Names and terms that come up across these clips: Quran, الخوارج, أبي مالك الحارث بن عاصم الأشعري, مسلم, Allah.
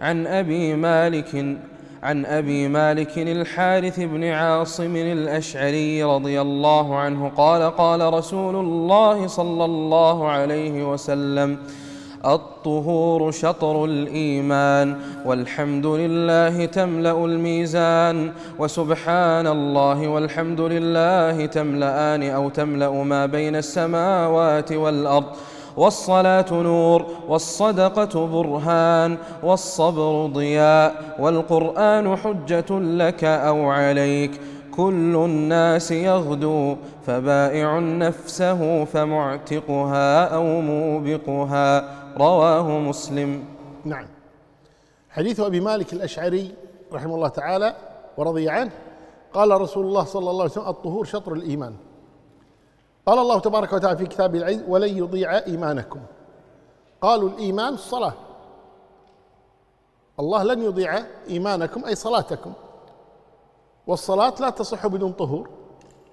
عن أبي مالك الحارث بن عاصم الأشعري رضي الله عنه قال: قال رسول الله صلى الله عليه وسلم: الطهور شطر الإيمان، والحمد لله تملأ الميزان، وسبحان الله والحمد لله تملأان أو تملأ ما بين السماوات والأرض، والصلاة نور، والصدقة برهان، والصبر ضياء، والقرآن حجة لك أو عليك، كل الناس يغدو، فبائع نفسه فمعتقها أو موبقها. رواه مسلم. نعم. حديث أبي مالك الأشعري رحمه الله تعالى ورضي عنه قال رسول الله صلى الله عليه وسلم: الطهور شطر الإيمان. قال الله تبارك وتعالى في كتابه العزيز: ولن يضيع إيمانكم. قالوا الإيمان الصلاة، الله لن يضيع إيمانكم أي صلاتكم، والصلاة لا تصح بدون طهور،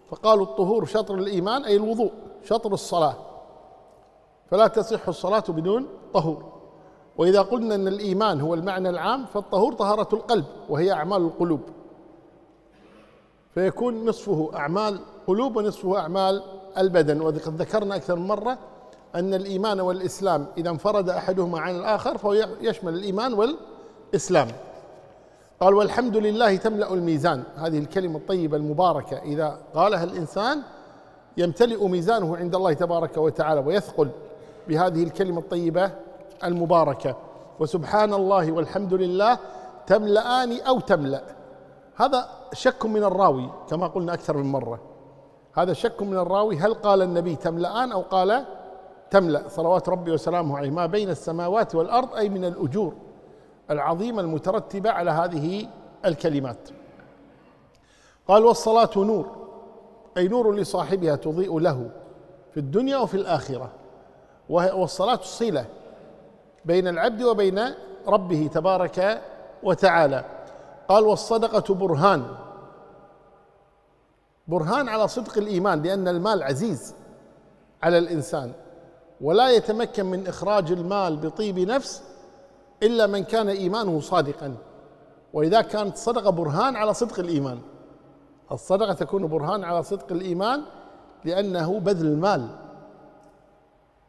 فقالوا الطهور شطر الإيمان أي الوضوء شطر الصلاة، فلا تصح الصلاة بدون طهور. وإذا قلنا أن الإيمان هو المعنى العام، فالطهور طهارة القلب وهي أعمال القلوب، فيكون نصفه أعمال قلوب ونصفه أعمال البدن. وقد ذكرنا أكثر من مرة أن الإيمان والإسلام إذا انفرد أحدهما عن الآخر فهو يشمل الإيمان والإسلام. قال: والحمد لله تملأ الميزان. هذه الكلمة الطيبة المباركة إذا قالها الإنسان يمتلئ ميزانه عند الله تبارك وتعالى ويثقل بهذه الكلمة الطيبة المباركة. وسبحان الله والحمد لله تملأان أو تملأ، هذا شك من الراوي كما قلنا أكثر من مرة، هذا شك من الراوي، هل قال النبي تملأان أو قال تملأ صلوات ربي وسلامه عليه ما بين السماوات والأرض، أي من الأجور العظيمة المترتبة على هذه الكلمات. قال: والصلاة نور، أي نور لصاحبها تضيء له في الدنيا وفي الآخرة، والصلاة صلة بين العبد وبين ربه تبارك وتعالى. قال: والصدقة برهان، برهان على صدق الإيمان، لأن المال عزيز على الإنسان، ولا يتمكن من إخراج المال بطيب نفس إلا من كان إيمانه صادقا، وإذا كانت الصدقة برهان على صدق الإيمان، الصدقة تكون برهان على صدق الإيمان لأنه بذل المال،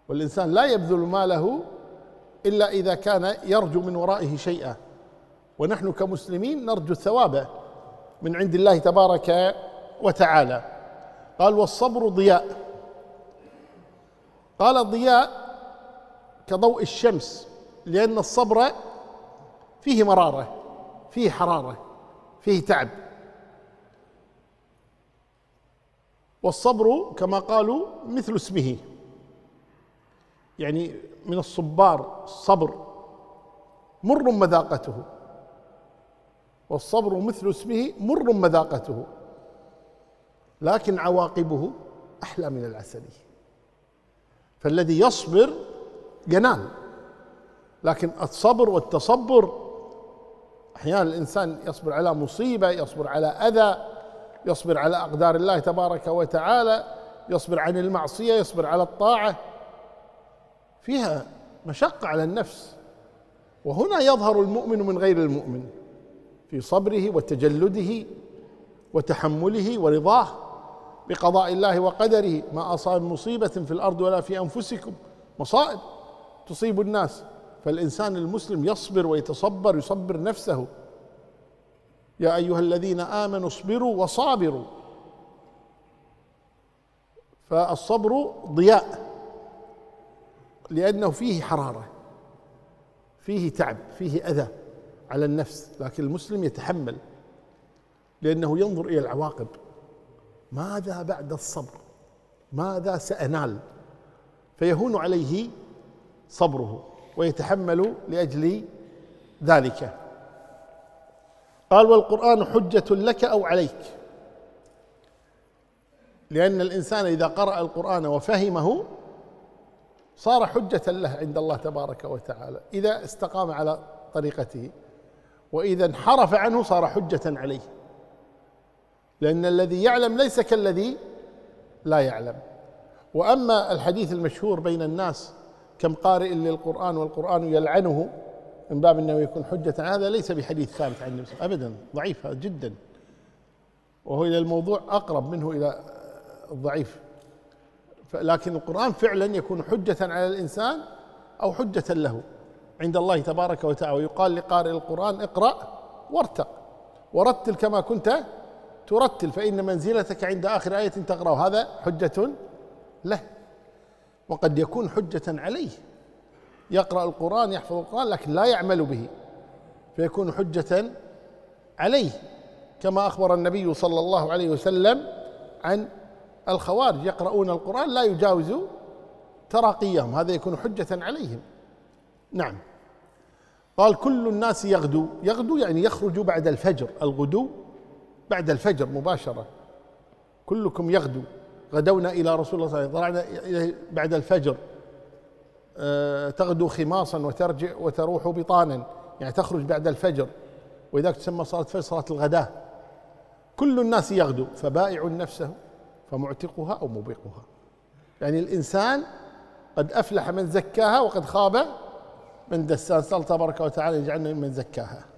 والإنسان لا يبذل ماله إلا إذا كان يرجو من ورائه شيئا، ونحن كمسلمين نرجو الثواب من عند الله تبارك وتعالى. قال: والصبر ضياء. قال الضياء كضوء الشمس، لأن الصبر فيه مرارة، فيه حرارة، فيه تعب، والصبر كما قالوا مثل اسمه، يعني من الصبار الصبر، مر مذاقته، والصبر مثل اسمه مر مذاقته، لكن عواقبه أحلى من العسل، فالذي يصبر ينال، لكن الصبر والتصبر أحيانا الإنسان يصبر على مصيبة، يصبر على أذى، يصبر على أقدار الله تبارك وتعالى، يصبر عن المعصية، يصبر على الطاعة، فيها مشقة على النفس، وهنا يظهر المؤمن من غير المؤمن في صبره وتجلده وتحمله ورضاه بقضاء الله وقدره. ما أصاب مصيبة في الأرض ولا في أنفسكم، مصائب تصيب الناس، فالإنسان المسلم يصبر ويتصبر، يصبر نفسه. يا أيها الذين آمنوا اصبروا وصابروا. فالصبر ضياء لأنه فيه حرارة، فيه تعب، فيه أذى على النفس، لكن المسلم يتحمل لأنه ينظر إلى العواقب، ماذا بعد الصبر، ماذا سأنال، فيهون عليه صبره ويتحمل لأجل ذلك. قال: والقرآن حجة لك أو عليك، لأن الإنسان إذا قرأ القرآن وفهمه صار حجة له عند الله تبارك وتعالى، إذا استقام على طريقته، وإذا انحرف عنه صار حجة عليه، لأن الذي يعلم ليس كالذي لا يعلم. وأما الحديث المشهور بين الناس: كم قارئ للقرآن والقرآن يلعنه، من باب أنه يكون حجة، هذا ليس بحديث ثابت عن النبي أبدا، ضعيف جدا، وهو إلى الموضوع أقرب منه إلى الضعيف. لكن القرآن فعلا يكون حجة على الإنسان أو حجة له عند الله تبارك وتعالى. ويقال لقارئ القرآن اقرأ وارتق ورتل كما كنت ترتل فإن منزلتك عند آخر آية تقرأ، هذا حجة له. وقد يكون حجة عليه، يقرأ القرآن يحفظ القرآن لكن لا يعمل به فيكون حجة عليه، كما أخبر النبي صلى الله عليه وسلم عن الخوارج يقرؤون القرآن لا يجاوز تراقيهم، هذا يكون حجة عليهم. نعم. قال كل الناس يغدو، يغدو يعني يخرج بعد الفجر، الغدو بعد الفجر مباشرة، كلكم يغدو، غدونا إلى رسول الله صلى الله عليه وسلم، طلعنا إليه بعد الفجر. تغدو خماصا وترجع وتروح بطانا، يعني تخرج بعد الفجر، وإذاك تسمى صلاة الفجر صلاة الغداة. كل الناس يغدو، فبائع نفسه فمعتقها أو موبقها، يعني الإنسان قد أفلح من زكاها وقد خاب من دساها، نسأل الله تبارك وتعالى يجعلنا من زكاها.